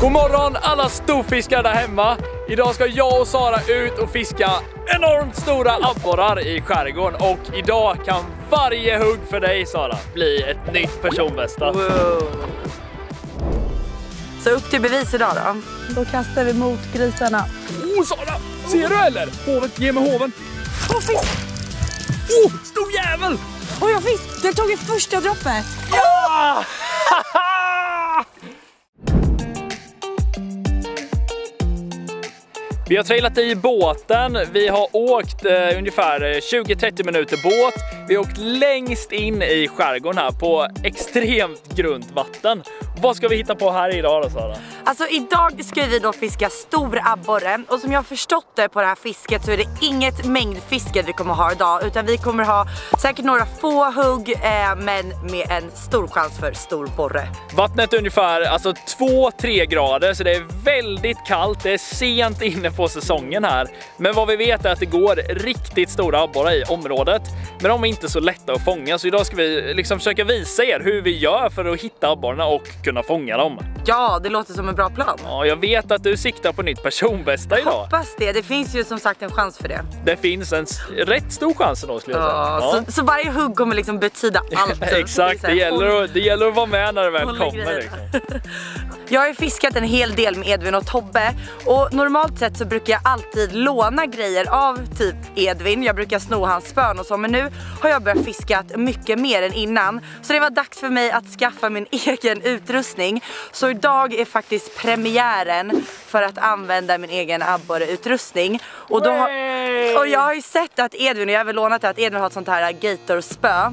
God morgon alla storfiskar där hemma. Idag ska jag och Sara ut och fiska enormt stora abborrar i skärgården. Och idag kan varje hugg för dig, Sara, bli ett nytt personbästa. Wow. Så upp till bevis idag då. Då kastar vi mot grisarna. Åh, oh, Sara! Ser du eller? Hovet, ge mig hoven. Åh, oh, fisk! Åh, oh, stor jävel! Åh, oh, jag fisk! Du tog första droppet. Ja! Vi har trailat i båten, vi har åkt ungefär 20-30 minuter båt. Vi har åkt längst in i skärgården här på extremt grunt vatten. Vad ska vi hitta på här idag då, Sara? Alltså idag ska vi då fiska stor abborre. Och som jag har förstått det på det här fisket så är det inget mängdfiske vi kommer ha idag. Utan vi kommer ha säkert några få hugg men med en stor chans för stor borre. Vattnet är ungefär alltså 2-3 grader så det är väldigt kallt. Det är sent inne på säsongen här. Men vad vi vet är att det går riktigt stora abborre i området. Men de är inte så lätta att fånga så idag ska vi liksom försöka visa er hur vi gör för att hitta abborrarna och kunna fånga dem. Ja, det låter som en bra plan. Ja, jag vet att du siktar på nytt personbästa idag. Hoppas det, det finns ju som sagt en chans för det. Det finns en rätt stor chans då skulle jag säga. Ja. Så varje hugg kommer liksom betyda allt. Exakt, det gäller att vara med när det väl kommer. Liksom. Jag har ju fiskat en hel del med Edvin och Tobbe och normalt sett så brukar jag alltid låna grejer av typ Edvin. Jag brukar sno hans spön och så, men nu har jag börjat fiska mycket mer än innan. Så det var dags för mig att skaffa min egen utrustning. Så idag är faktiskt premiären för att använda min egen abborreutrustning. Och jag har ju sett att Edvin, och jag har väl lånat att Edvin har ett sånt här Gator-spö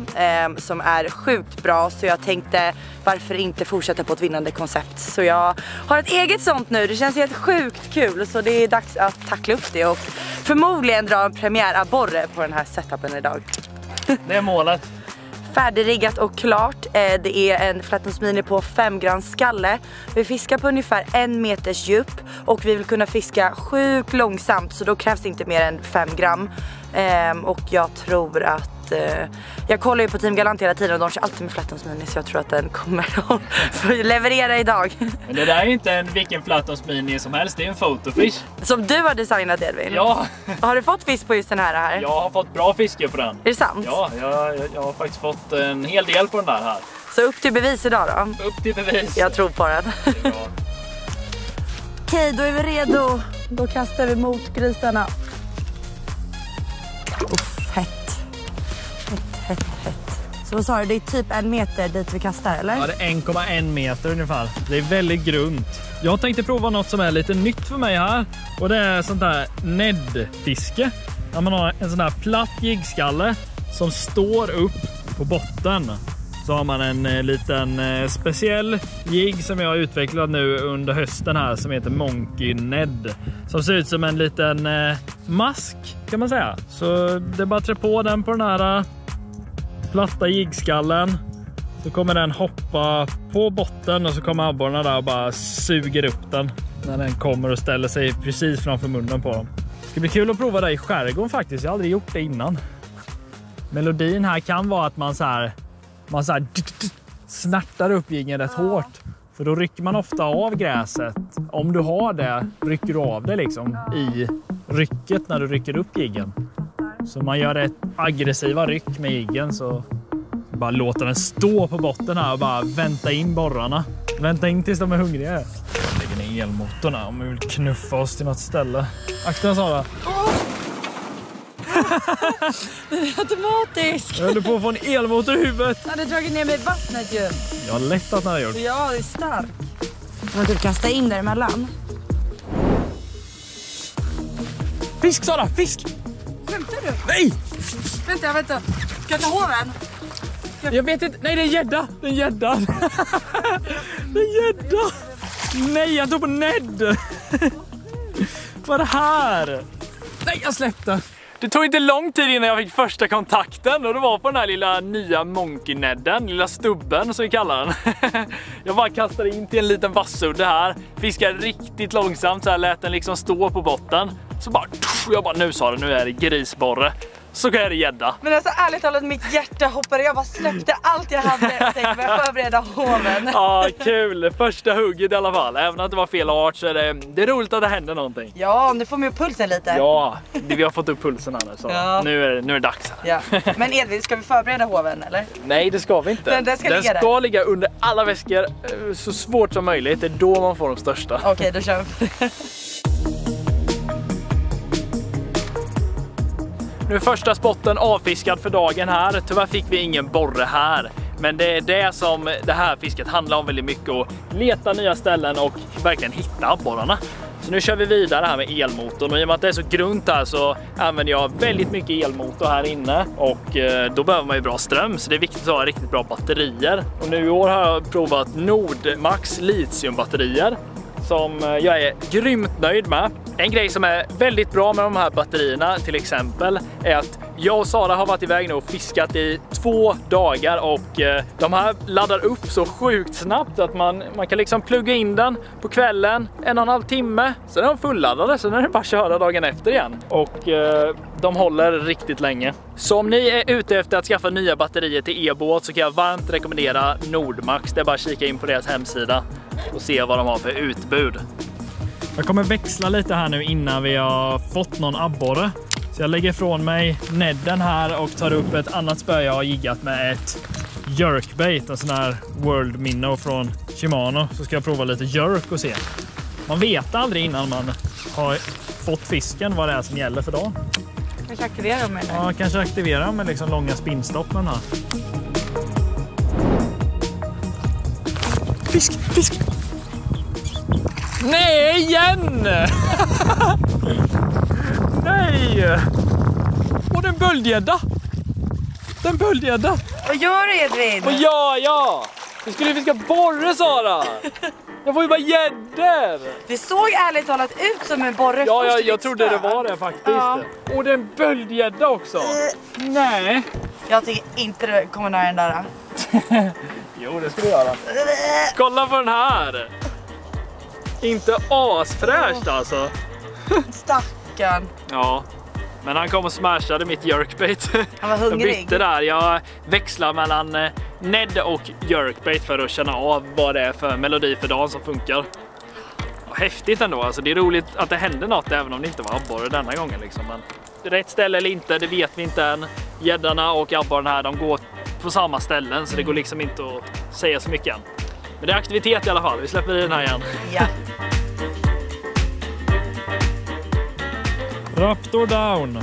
som är sjukt bra. Så jag tänkte, varför inte fortsätta på ett vinnande koncept? Så jag har ett eget sånt nu, det känns helt sjukt kul. Så det är dags att tackla upp det och förmodligen dra en premiärabborre på den här setupen idag. Det är målet. Färdigriggat och klart. Det är en Flatnose Mini på 5 gram skalle. Vi fiskar på ungefär 1 meters djup. Och vi vill kunna fiska sjukt långsamt. Så då krävs det inte mer än 5 gram. Och jag tror att... jag kollar ju på Team Galant hela tiden och de kör alltid med Flatnose Mini så jag tror att den kommer att leverera idag. Men det där är ju inte vilken Flatnose Mini som helst, det är en fotofish. Som du har designat, Edvin? Ja. Har du fått fisk på just den här? Jag har fått bra fiske på den. Är det sant? Ja, jag har faktiskt fått en hel del på den där här. Så upp till bevis idag då? Upp till bevis. Jag tror på det. Det är bra. Okej, då är vi redo. Då kastar vi mot grisarna. Hett. Så vad sa du, det är typ 1 meter dit vi kastar, eller? Ja, det är 1,1 meter ungefär. Det är väldigt grunt. Jag tänkte prova något som är lite nytt för mig här. Och det är sånt där Ned-fiske. Där man har en sån där platt jiggskalle som står upp på botten. Så har man en liten speciell jigg som jag har utvecklat nu under hösten här som heter Monkey Ned. Som ser ut som en liten mask kan man säga. Så det är bara att trä på den på den här... platta jiggskallen, så kommer den hoppa på botten och så kommer abborrarna där och bara suger upp den när den kommer och ställer sig precis framför munnen på dem. Det ska bli kul att prova det i skärgården faktiskt, jag har aldrig gjort det innan. Melodin här kan vara att man så här snärtar upp jiggen rätt hårt. För då rycker man ofta av gräset. Om du har det, rycker du av det liksom i rycket när du rycker upp jiggen. Så man gör ett aggressiva ryck med jiggen så bara låter den stå på botten här och bara vänta in borrarna. Vänta in tills de är hungriga. Lägger ner elmotorn här om vi vill knuffa oss till något ställe. Akta, Sara. Det är automatisk. Jag höll på att få en elmotor i huvudet. Jag hade dragit ner mig i vattnet ju. Jag har lättat när jag gjort. Ja, det är stark. Jag måste kasta in däremellan. Fisk, Sara, fisk! Skämtar du? Nej! Vänta. Ska jag ta hoven? Jag vet inte. Nej, det är en gädda. Det är en gädda. Nej, han tog på Ned. Vad är det här? Nej, jag släppte. Det tog inte lång tid innan jag fick första kontakten och det var på den här lilla nya Monkey-nedden, lilla stubben som vi kallar den. Jag bara kastade in till en liten vassudde här, fiskade riktigt långsamt så här lät den liksom stå på botten. Så bara, nu är det grisborre. så går jag det gädda. Men alltså ärligt talat, mitt hjärta hoppade. Jag bara släppte allt jag hade. Tänk mig förbereda hoven. Ja, kul. Första hugget i alla fall. Även om det var fel art så är det roligt att det händer någonting. Ja, nu får man ju pulsen lite. Ja, vi har fått upp pulsen annars. Så ja. Nu är det dags. Ja. Men Edvin, ska vi förbereda hoven eller? Nej, det ska vi inte. Den ska ligga under alla väskor så svårt som möjligt. Det är då man får de största. Okej, då kör vi. Nu är första spotten avfiskad för dagen här. Tyvärr fick vi ingen borre här. Men det är det som det här fisket handlar om väldigt mycket. Att leta nya ställen och verkligen hitta abborrarna. Så nu kör vi vidare här med elmotorn. Och i och med att det är så grunt här så använder jag väldigt mycket elmotor här inne. Och då behöver man ju bra ström. Så det är viktigt att ha riktigt bra batterier. Och nu i år har jag provat Nordmax litiumbatterier. Som jag är grymt nöjd med. En grej som är väldigt bra med de här batterierna till exempel är att jag och Sara har varit iväg nu och fiskat i 2 dagar och de här laddar upp så sjukt snabbt att man kan liksom plugga in den på kvällen 1,5 timme. Sen är de fulladdade, sen är det bara att köra dagen efter igen. Och de håller riktigt länge. Så om ni är ute efter att skaffa nya batterier till e-båt så kan jag varmt rekommendera Nordmax. Det är bara att kika in på deras hemsida och se vad de har för utbud. Jag kommer växla lite här nu innan vi har fått någon abborre. Så jag lägger ifrån mig nedden här och tar upp ett annat spö jag har jiggat med ett jerkbait. En sån här World minnow från Shimano. Så ska jag prova lite jerk och se. Man vet aldrig innan man har fått fisken vad det är som gäller för dagen. Kanske aktivera dem eller? Ja, kanske aktivera dem med liksom långa spinnstoppen här. Fisk, fisk! Nej, igen! Nej! Och den böldgädda! Den böldgädda! Vad gör du, Edvin? Vad gör jag? Du skulle fiska borre, Sara! Jag får ju bara gäddor! Det såg ärligt talat ut som en borre. Ja, jag trodde det var det faktiskt. Ja. Och den böldgädda också! Nej! Jag tycker inte det kommer nära den där. Jo, det ska du göra. Kolla på den här! Inte asfräscht alltså. Stackarn. Ja, men han kom och smashade mitt jerkbait. Han var hungrig. Jag bytte där. Jag växlar mellan Ned och jerkbait för att känna av vad det är för melodi för dagen som funkar. Häftigt ändå. Alltså, det är roligt att det hände något även om det inte var abborre denna gången. Liksom. Men rätt ställe eller inte, det vet vi inte än. Gäddarna och abborren här, de går på samma ställen så det går liksom inte att säga så mycket än. Men det är aktivitet i alla fall, vi släpper i den här igen. Ja. Raptor down.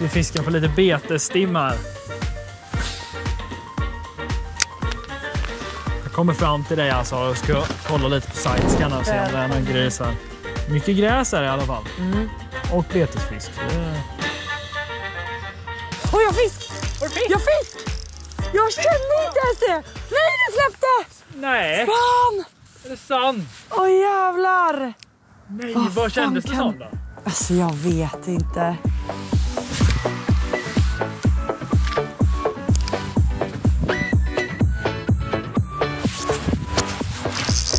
Vi fiskar på lite betestimmar. Jag kommer fram till dig alltså och ska kolla lite på sidescan och se om det är någon gräs här. Mycket gräs här i alla fall. Mm. Och betesfisk. Åh, jag fisk! Jag fick! Jag känner inte ens det! Nej, det släppte! Nej! Fan! Är det sant? Åh jävlar! Nej, vad kändes det som då? Alltså, jag vet inte.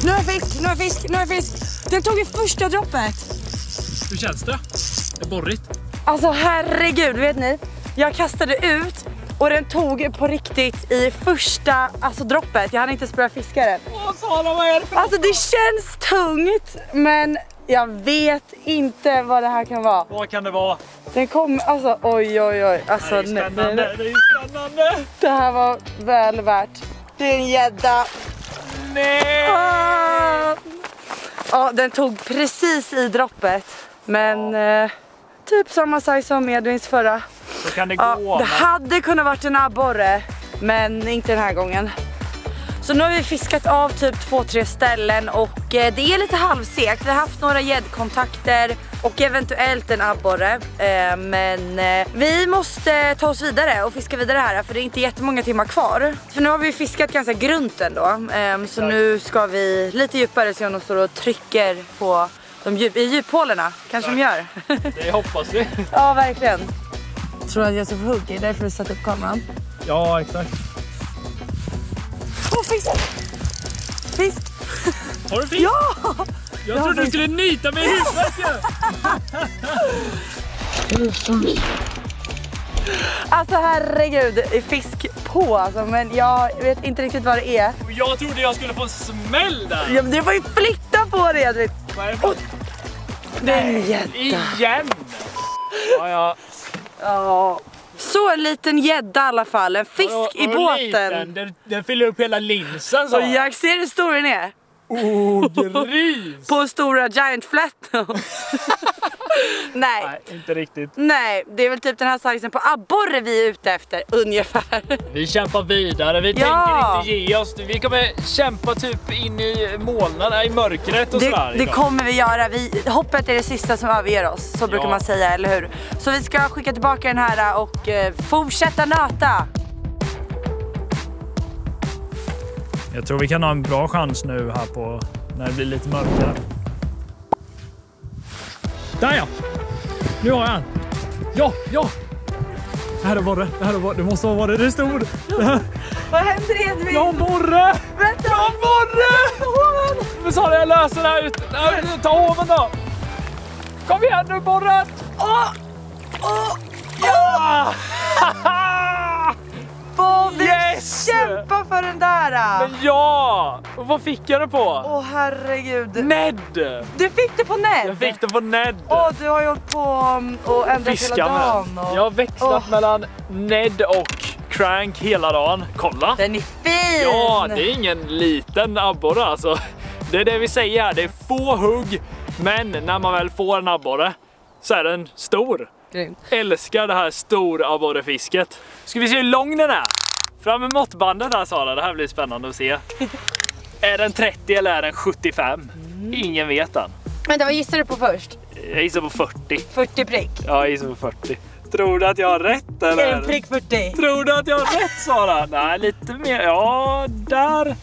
Nu är fisk, nu är fisk, nu är fisk! Den tog i första droppet! Hur känns det? Det är borrigt. Alltså, herregud, vet ni? Jag kastade ut och den tog på riktigt i första droppet. Jag hade inte spöat fiskaren. Åh, Sara, vad är det för alltså det känns tungt, men jag vet inte vad det här kan vara. Vad kan det vara? Den kom, alltså oj oj oj. Alltså, det är spännande, det är spännande. Det här var väl värt. Det är en gädda. Nej! Ah. Ja, den tog precis i droppet. Men ja. Typ samma size som Edvins förra. Så kan det gå. Ja, det hade kunnat varit en abborre, men inte den här gången. Så nu har vi fiskat av typ 2-3 ställen och det är lite halvsekt. Vi har haft några gäddkontakter och eventuellt en abborre. Men vi måste ta oss vidare och fiska vidare här för det är inte jättemånga timmar kvar. För nu har vi fiskat ganska grunt ändå. Så nu ska vi lite djupare se om de står och trycker på de djuphålorna. Kanske de gör. Det hoppas vi. Ja, verkligen. Tror att jag ska få hugg, det är därför du satt upp kameran. Ja, exakt. Åh, fisk! Fisk! Har du fisk? Ja! Jag trodde du skulle nita mig i huvudet. Alltså herregud, fisk på alltså, men jag vet inte riktigt vad det är. Jag trodde jag skulle få en smäll där. Ja, men du får ju flytta på det, Edvin. Oh. Nej, igen. Ja, ja. Ja. Så en liten gädda i alla fall, en fisk i båten. Den fyller upp hela linsen så. Och jag ser hur stor den är. Åh, gris! På stora giant flatnose. Nej. Nej, inte riktigt. Nej, det är väl typ den här sizen på abborre vi är ute efter, ungefär. Vi kämpar vidare, vi tänker inte ge oss. Vi kommer kämpa typ in i molnen, i mörkret och sådär. Det kommer vi göra, hoppet är det sista som överger oss, så brukar man säga, eller hur? Så vi ska skicka tillbaka den här och fortsätta nöta. Jag tror vi kan ha en bra chans nu här på när det blir lite mörkare. Där ja! Nu har jag en! Ja, ja! Det här är borre, det måste vara borre, det är stor! Ja. Vad händer Edvin? Jag har borre! Vänta! Jag har borre! Men sa det, jag löser det här ut! Ta hoven då! Kom igen nu borre! Åh! Åh! Ja! Yes! Kämpa för den där! Men ja! Och vad fick jag det på? Åh herregud! Ned! Du fick det på Ned? Jag fick det på Ned! Åh, du har gjort på och ändrat hela dagen. Och... jag har växlat mellan Ned och Crank hela dagen. Kolla! Den är fin! Ja, det är ingen liten abborre alltså. Det är det vi säger här, det är få hugg. Men när man väl får en abborre så är den stor. Grymt. Älskar det här stora abborrefisket. Ska vi se hur lång den är? Fram med måttbandet här Sara, det här blir spännande att se. Är den 30 eller är den 75? Ingen vet än. Vänta, vad gissar du på först? Jag gissar på 40. 40 prick? Ja, jag gissar på 40. Tror du att jag har rätt eller? En prick 40. Tror du att jag har rätt Sara? Nej, lite mer. Ja, där.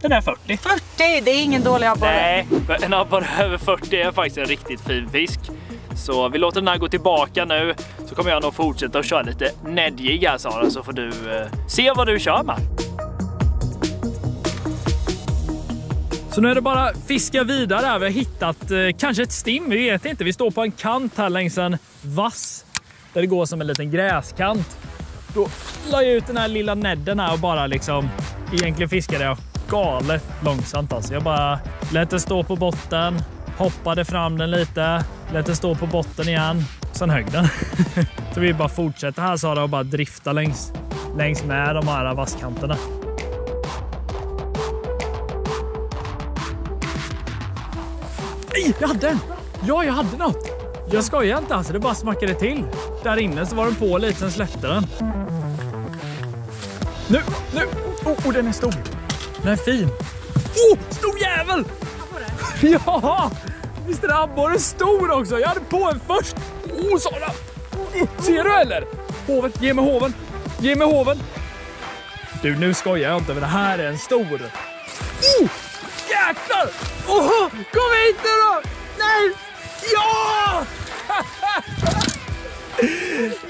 Den är 40. 40, det är ingen dålig abborre. Nej, en abborre över 40 är faktiskt en riktigt fin fisk. Så vi låter den här gå tillbaka nu, så kommer jag nog fortsätta och köra lite nedjig här Sara, så får du se vad du kör med. Så nu är det bara fiska vidare här, vi har hittat kanske ett stim, vi vet inte. Vi står på en kant här längs en vass, där det går som en liten gräskant. Då la jag ut den här lilla nedden här och bara liksom, egentligen fiskade jag galet långsamt alltså. Jag bara lät den stå på botten. Hoppade fram den lite, lät den stå på botten igen, sen högg den. Så vi bara fortsätter här Sara och bara drifta längs med de här vasskanterna. Ej, jag hade den! Ja, jag hade något! Jag skojar inte alltså, det bara smackade till. Där inne så var den på lite, sen släppte den. Nu! Oh, den är stor! Den är fin! Oh, stor jävel! Ja, visst är det abborren stor också. Jag hade på en först. Åh, Sara. Ser du eller? Hovet, ge mig hoven. Du, nu skojar jag inte, men det här är en stor. Oh, jäklar. Oh, kom hit nu då. Nej. Ja.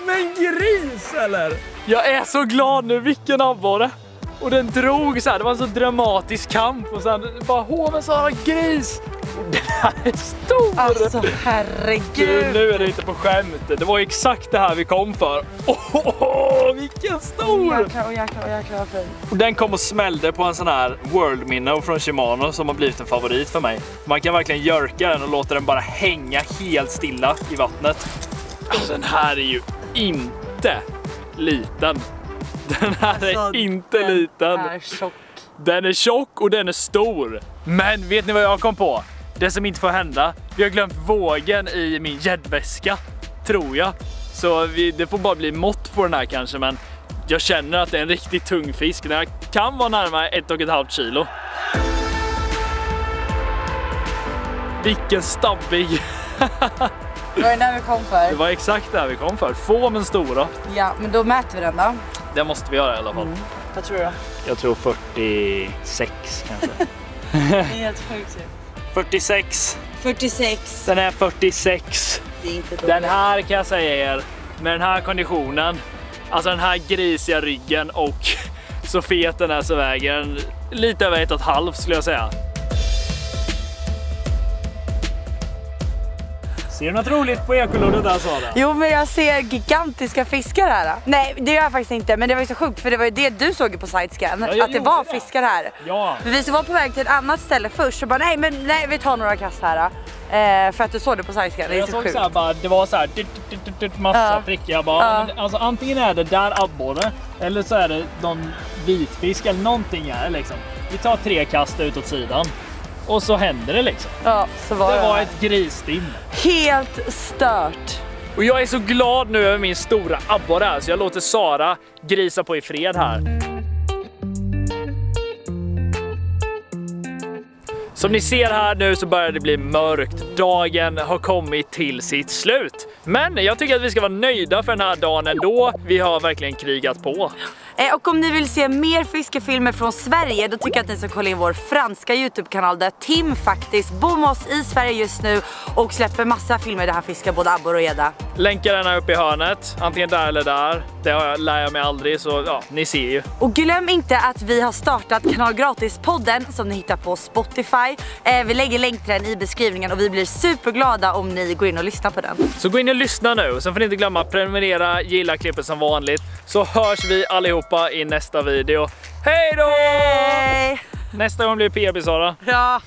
Men gris eller? Jag är så glad nu. Vilken abborre. Och den drog så här, det var en så dramatisk kamp. Och sen bara, hoven Sara, gris! Den här är stor! Alltså, herregud! Du, nu är det inte på skämt. Det var exakt det här vi kom för. Vilken stor! Jäklar, och den kom och smällde på en sån här World minnow från Shimano som har blivit en favorit för mig. Man kan verkligen jörka den och låta den bara hänga helt stilla i vattnet. Alltså, den här är ju inte liten. Den här alltså, är inte den liten. Är tjock. Den är tjock och den är stor. Men vet ni vad jag kom på? Det som inte får hända. Vi har glömt vågen i min gäddväska, tror jag. Så det får bara bli mått på den här kanske. Men jag känner att det är en riktigt tung fisk. Den här kan vara närmare 1,5 kilo. Vilken stabbig. Det var det vi kom för. Det var exakt det vi kom för. Få men stora. Ja, men då mäter vi den då. Det måste vi göra i alla fall. Vad tror du då? Jag tror 46 kanske. Det är helt sjukt. 46. Den är 46. Det är inte dåligt. Den här kan jag säga er, med den här konditionen, alltså den här grisiga ryggen och så fet den här så väger den lite över 1,5 skulle jag säga. Ser du något roligt på ekoloddet där, Sara? Jo, men jag ser gigantiska fiskar här. Nej, det gör jag faktiskt inte, men det var ju så sjukt, för det var ju det du såg på sidescan, ja, att det var fiskar här. Ja. För vi var på väg till ett annat ställe först och bara nej, vi tar några kast här. För att du såg det på sidescan, det är så sjukt. Jag såg så här, bara, det var så här massa prickar bara. Alltså antingen är det där abborre eller så är det någon vitfisk eller någonting här liksom. Vi tar tre kast ut åt sidan. Och så hände det liksom. Ja, så var det. Det var ett grisdin. Helt stört. Och jag är så glad nu över min stora abborre här, så jag låter Sara grisa på i fred här. Som ni ser här nu så börjar det bli mörkt. Dagen har kommit till sitt slut. Men jag tycker att vi ska vara nöjda för den här dagen ändå. Vi har verkligen krigat på. Och om ni vill se mer fiskefilmer från Sverige, då tycker jag att ni ska kolla in vår franska YouTube-kanal, där Tim faktiskt bor oss i Sverige just nu och släpper massa filmer där han fiskar både abborre och gädda. Länkar den här uppe i hörnet, antingen där eller där. Det lär jag mig aldrig, så ja, ni ser ju. Och glöm inte att vi har startat Kanal Gratis-podden som ni hittar på Spotify. Vi lägger länk till den i beskrivningen och vi blir superglada om ni går in och lyssnar på den. Så gå in och lyssna nu, sen får ni inte glömma att prenumerera, gilla klippet som vanligt. Så hörs vi allihopa i nästa video. Hej då! Hej! Nästa gång blir det PB, Sara. Ja.